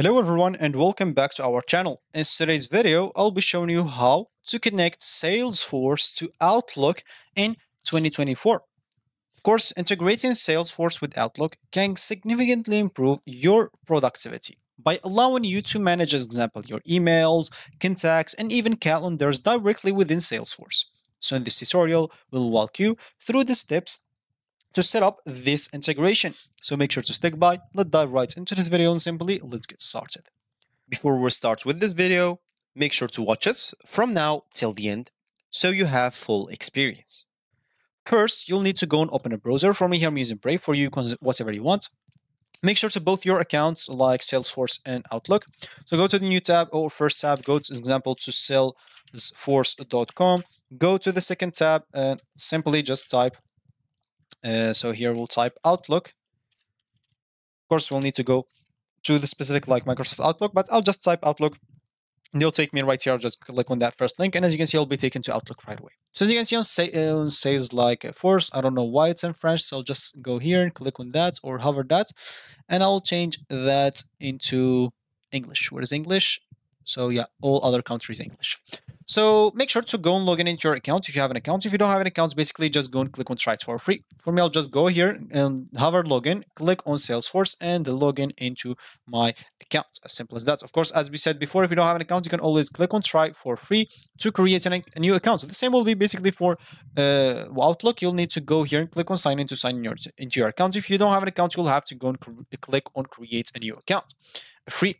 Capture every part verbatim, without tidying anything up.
Hello everyone and welcome back to our channel. In today's video, I'll be showing you how to connect Salesforce to Outlook in twenty twenty-four. Of course, integrating Salesforce with Outlook can significantly improve your productivity by allowing you to manage, as example, your emails, contacts, and even calendars directly within Salesforce. So in this tutorial, we'll walk you through the steps to set up this integration. So make sure to stick by, let's dive right into this video and simply let's get started. Before we start with this video, make sure to watch it from now till the end so you have full experience. First, you'll need to go and open a browser. For me here, I'm using Brave. For you, whatever you want. Make sure to both your accounts like Salesforce and Outlook. So go to the new tab or first tab, go to example to salesforce dot com. Go to the second tab and simply just type Uh, so here we'll type Outlook. Of course, we'll need to go to the specific like Microsoft Outlook, but I'll just type Outlook. And it'll take me right here. I'll just click on that first link. And as you can see, I'll be taken to Outlook right away. So as you can see on say, uh, says like force, I don't know why it's in French. So I'll just go here and click on that or hover that. And I'll change that into English. Where is English? So yeah, all other countries English. So make sure to go and log in into your account if you have an account. If you don't have an account, basically just go and click on try it for free. For me, I'll just go here and hover login, click on Salesforce and login into my account. As simple as that. Of course, as we said before, if you don't have an account, you can always click on try for free to create an, a new account. So the same will be basically for uh, Outlook. You'll need to go here and click on sign in to sign in your, into your account. If you don't have an account, you'll have to go and click on create a new account free.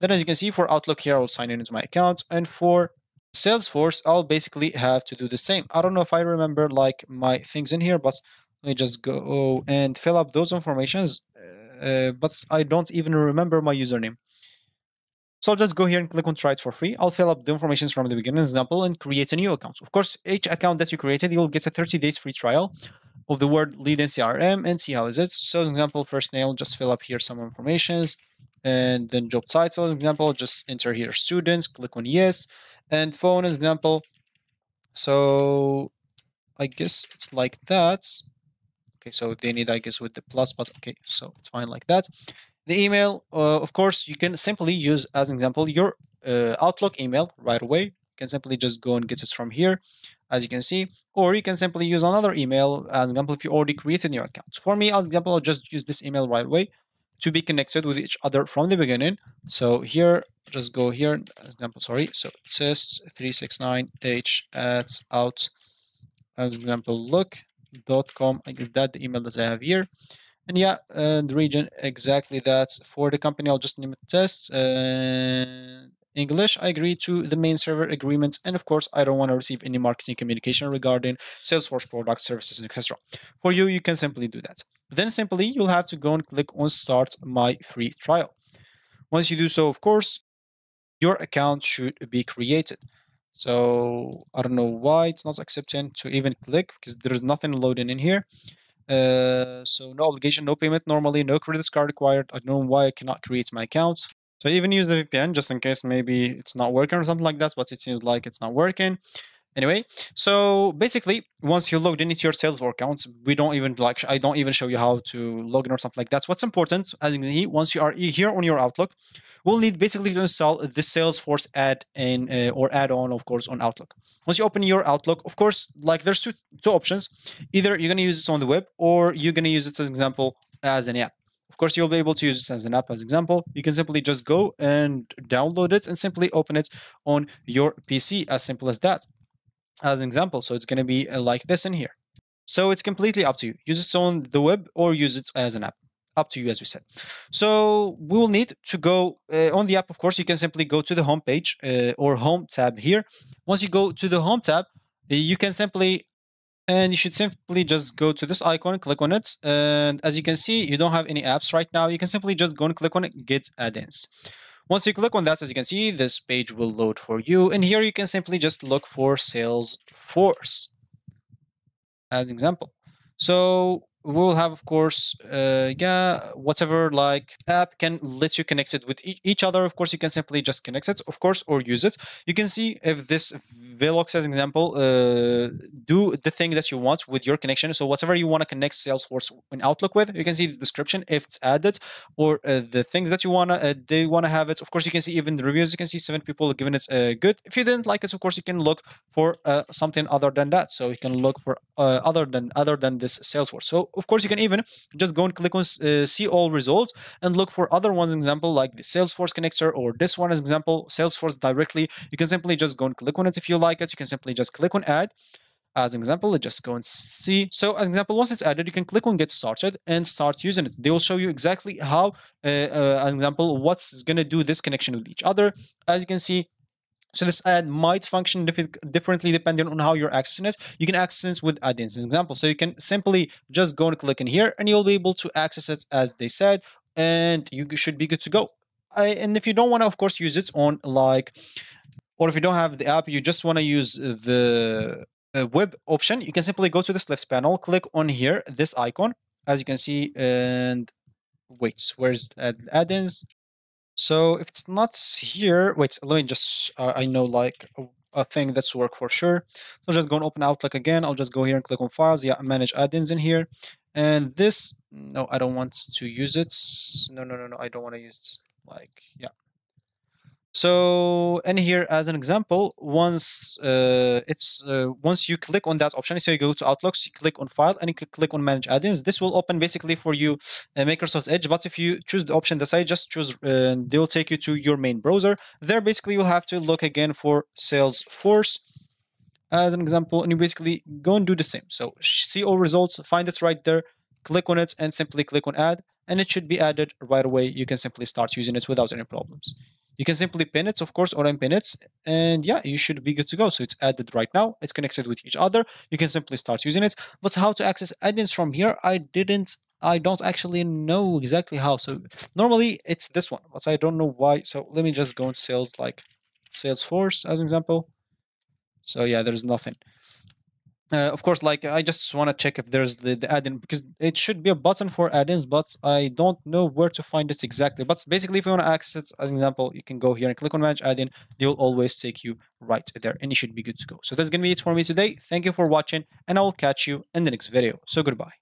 Then as you can see for Outlook here, I'll sign in into my account and for Salesforce, I'll basically have to do the same. I don't know if I remember like my things in here, but let me just go and fill up those informations. Uh, but I don't even remember my username. So I'll just go here and click on try it for free. I'll fill up the information from the beginning example and create a new account. Of course, each account that you created, you'll get a thirty days free trial of the word lead in C R M and see how is it. So for example, first name, I'll just fill up here some informations and then job title, for example, just enter here students, click on yes. And phone example, so I guess it's like that. Okay, so they need, I guess, with the plus, but okay, so it's fine like that. The email, uh, of course, you can simply use as an example your uh, Outlook email right away. You can simply just go and get it from here, as you can see, or you can simply use another email as an example if you already created your account. For me, as an example, I'll just use this email right away to be connected with each other from the beginning. So here, just go here, example, sorry. So test three six nine H at out, as example, look dot com. I guess that the email that I have here. And yeah, and region, exactly that. For the company, I'll just name it test uh, English. I agree to the main server agreement. And of course, I don't want to receive any marketing communication regarding Salesforce products, services, et cetera. For you, you can simply do that. Then simply you'll have to go and click on start my free trial. Once you do so, of course, your account should be created. So I don't know why it's not accepting to even click because there is nothing loading in here. Uh, so no obligation, no payment normally, no credit card required. I don't know why I cannot create my account. So I even use the V P N just in case maybe it's not working or something like that, but it seems like it's not working. Anyway, so basically, once you logged in into your Salesforce accounts, we don't even like, I don't even show you how to log in or something like that. What's important, as you can see, once you are here on your Outlook, we'll need basically to install the Salesforce add-in uh, or add-on, of course, on Outlook. Once you open your Outlook, of course, like there's two, two options. Either you're going to use this on the web or you're going to use it as an example as an app. Of course, you'll be able to use this as an app as an example. You can simply just go and download it and simply open it on your P C, as simple as that. As an example, so it's going to be like this in here. So it's completely up to you. Use it on the web or use it as an app. Up to you, as we said. So we will need to go uh, on the app. Of course, you can simply go to the home page uh, or home tab here. Once you go to the home tab, you can simply and you should simply just go to this icon and click on it. And as you can see, you don't have any apps right now. You can simply just go and click on it, get add-ins. Once you click on that, as you can see, this page will load for you. And here you can simply just look for Salesforce as an example. So we will have, of course, uh, yeah, whatever like app can let you connect it with e each other. Of course, you can simply just connect it, of course, or use it. You can see if this Velox, as an example, uh, do the thing that you want with your connection. So whatever you want to connect Salesforce in Outlook with, you can see the description if it's added, or uh, the things that you want to, uh, they want to have it. Of course, you can see even the reviews. You can see seven people giving it a uh, good. If you didn't like it, of course, you can look for uh, something other than that. So you can look for uh, other than other than this Salesforce. So of course, you can even just go and click on uh, see all results and look for other ones, example, like the Salesforce connector, or this one as example, Salesforce directly. You can simply just go and click on it. If you like it, you can simply just click on add. As an example, let's just go and see. So as an example, once it's added, you can click on get started and start using it. They will show you exactly how, uh, uh, as an example, what's going to do this connection with each other. As you can see, so this ad might function diff differently depending on how you're accessing it. You can access it with add-ins, as an example. So you can simply just go and click in here and you'll be able to access it as they said, and you should be good to go. I, and if you don't want to, of course, use it on like, or if you don't have the app, you just want to use the uh, web option, you can simply go to this left panel, click on here, this icon, as you can see, and wait, where's add- add-ins? So if it's not here, wait, let me just, uh, I know like a, a thing that's work for sure. So just go and open Outlook again. I'll just go here and click on files. Yeah, manage add-ins in here. And this, no, I don't want to use it. No, no, no, no, I don't want to use it. Like, yeah. So, and here as an example, once uh, it's uh, once you click on that option, so you go to Outlook, so you click on File, and you can click on Manage Add-ins. This will open basically for you uh, Microsoft Edge. But if you choose the option that I just choose, uh, they'll take you to your main browser. There, basically, you'll have to look again for Salesforce as an example, and you basically go and do the same. So, see all results, find it right there, click on it, and simply click on Add, and it should be added right away. You can simply start using it without any problems. You can simply pin it, of course, or unpin it. And yeah, you should be good to go. So it's added right now. It's connected with each other. You can simply start using it. But how to access add-ins from here, I didn't, I don't actually know exactly how. So normally it's this one, but I don't know why. So let me just go in sales, like Salesforce as an example. So yeah, there's nothing. Uh, of course, like I just want to check if there's the, the add-in, because it should be a button for add-ins, but I don't know where to find it exactly. But basically, if you want to access, as an example, you can go here and click on Manage Add-in. They will always take you right there, and you should be good to go. So that's going to be it for me today. Thank you for watching, and I will catch you in the next video. So goodbye.